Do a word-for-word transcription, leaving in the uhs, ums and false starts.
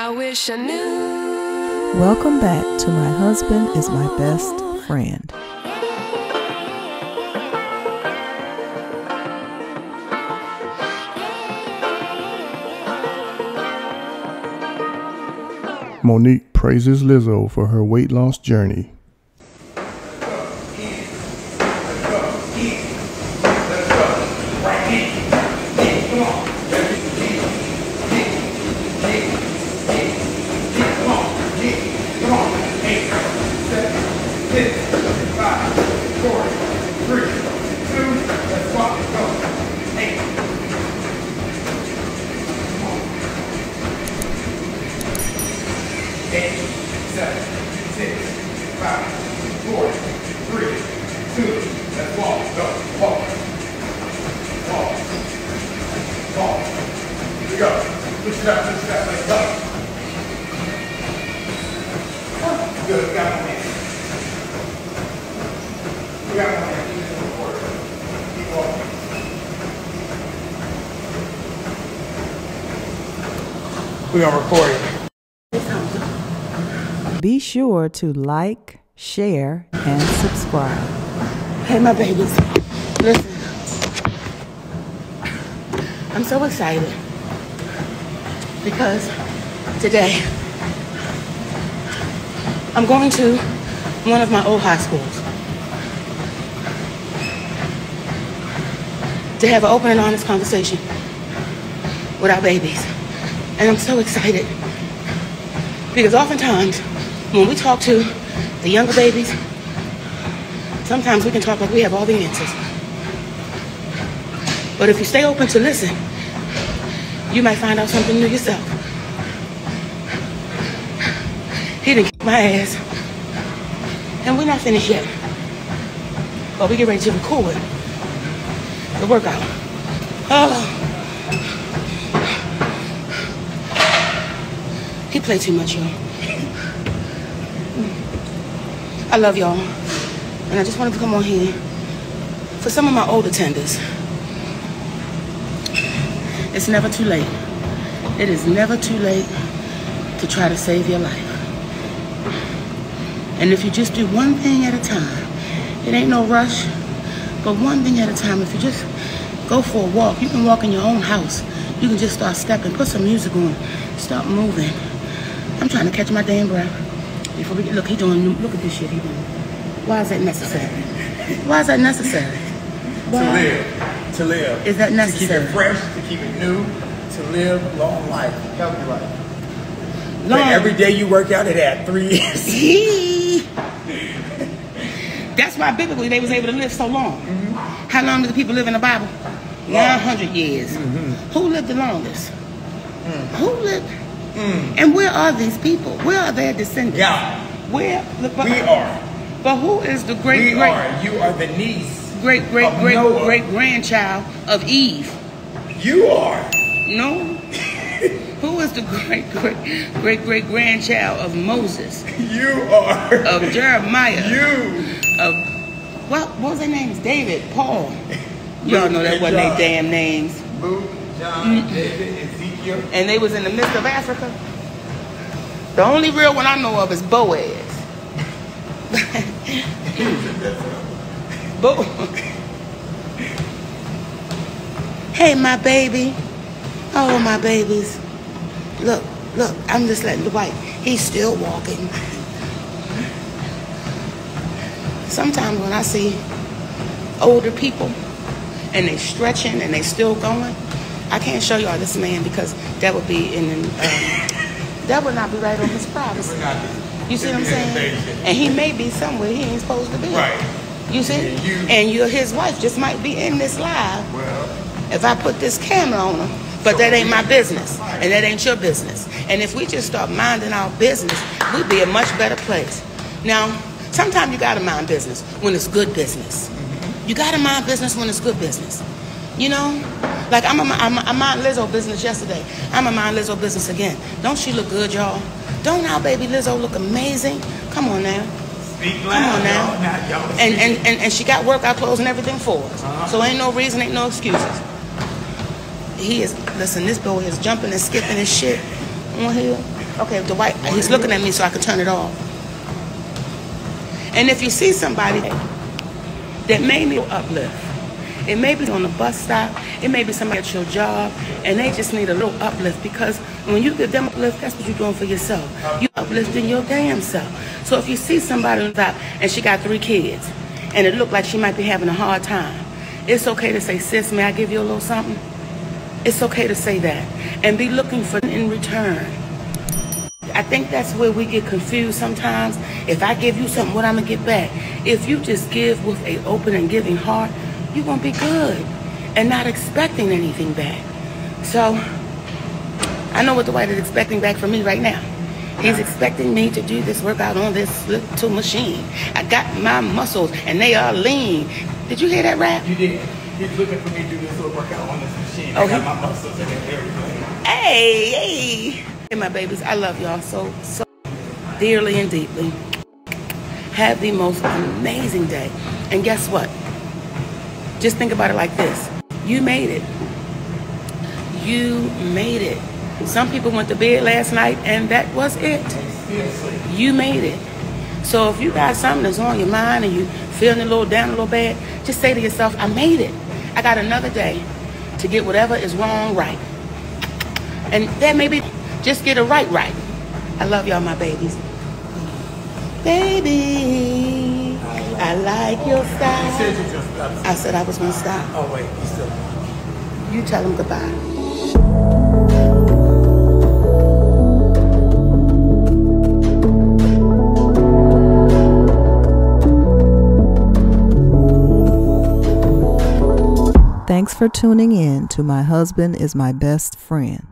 I wish I knew. Welcome back to My Husband Is My Best Friend. Mo'Nique praises Lizzo for her weight loss journey. We are recording. Be sure to like, share, and subscribe. Hey, my babies. Listen. I'm so excited because today I'm going to one of my old high schools to have an open and honest conversation with our babies. And I'm so excited because oftentimes when we talk to the younger babies, sometimes we can talk like we have all the answers. But if you stay open to listen, you might find out something new yourself. He done kicked my ass. And we're not finished yet. But we get ready to record the workout. Oh. He played too much, y'all. I love y'all. And I just wanted to come on here for some of my old attenders. It's never too late. It is never too late to try to save your life. And if you just do one thing at a time, it ain't no rush, but one thing at a time. If you just go for a walk, you can walk in your own house. You can just start stepping, put some music on, start moving. I'm trying to catch my damn breath. Before we get, look, he doing, look at this shit he doing. Why is that necessary? Why is that necessary? Why? To live, to live. Is that necessary? To keep it fresh, to keep it new, to live long life, healthy life. Long. Like every day you work out, it had three years. That's why biblically they was able to live so long. Mm-hmm. How long do the people live in the Bible? nine hundred years. Mm-hmm. Who lived the longest? Mm. Who lived? Mm. And where are these people? Where are their descendants? Yeah. Where? Look, but, we are. But who is the great, we great... are. You are the niece. Great, great, great, Noah. Great grandchild of Eve. You are. No. Who is the great, great, great, great grandchild of Moses? You are. Of Jeremiah. You. Of, what, what was their names? David, Paul. Y'all know that wasn't their damn names. Luke, John, mm-mm. David, Ezekiel. And they was in the midst of Africa. The only real one I know of is Boaz. Bo hey, my baby. Oh, my babies. Look, look, I'm just letting the white. He's still walking. Sometimes when I see older people, and they stretching and they still going. I can't show y'all this man because that would be in um, that would not be right on his privacy. You see what I'm saying? And he may be somewhere he ain't supposed to be. Right. You see? And, you, and you're his wife just might be in this live. Well, if I put this camera on her, but so that ain't my business, and that ain't your business. And if we just start minding our business, we'd be a much better place. Now, sometimes you gotta mind business when it's good business. You gotta mind business when it's good business. You know? Like, I'm a, I'm a, I mind Lizzo business yesterday. I'm a mind Lizzo business again. Don't she look good, y'all? Don't our baby Lizzo look amazing? Come on now. Speak loud. Come on now. And, and, and, and she got workout clothes and everything for us. Uh-huh. So ain't no reason, ain't no excuses. He is, listen, this boy is jumping and skipping and shit on here. okay, the white, he's looking at me, so I can turn it off. And if you see somebody that made me uplift, it may be on the bus stop, it may be somebody at your job, and they just need a little uplift, because when you give them uplift, that's what you're doing for yourself. You're uplifting your damn self. So if you see somebody on top and she got three kids, and it looked like she might be having a hard time, it's okay to say, sis, may I give you a little something? It's okay to say that, and be looking for in return. I think that's where we get confused sometimes. If I give you something, what I'm gonna get back? If you just give with an open and giving heart, you're gonna be good and not expecting anything back. So I know what the white is expecting back from me right now. He's expecting me to do this workout on this little machine. I got my muscles and they are lean. Did you hear that rap? You did. He's looking for me to do this little workout on this machine. I got my muscles and everything. Hey, hey. Hey, my babies, I love y'all so, so dearly and deeply. Have the most amazing day. And guess what? Just think about it like this. You made it. You made it. Some people went to bed last night and that was it. You made it. So if you got something that's on your mind and you feeling a little down, a little bad, just say to yourself, I made it. I got another day to get whatever is wrong right. And that may be just get it right right. I love y'all, my babies. Baby, I like your style. You said you just stopped. I said I was going to stop. Oh, wait. You still. You tell them goodbye. Thanks for tuning in to My Husband Is My Best Friend.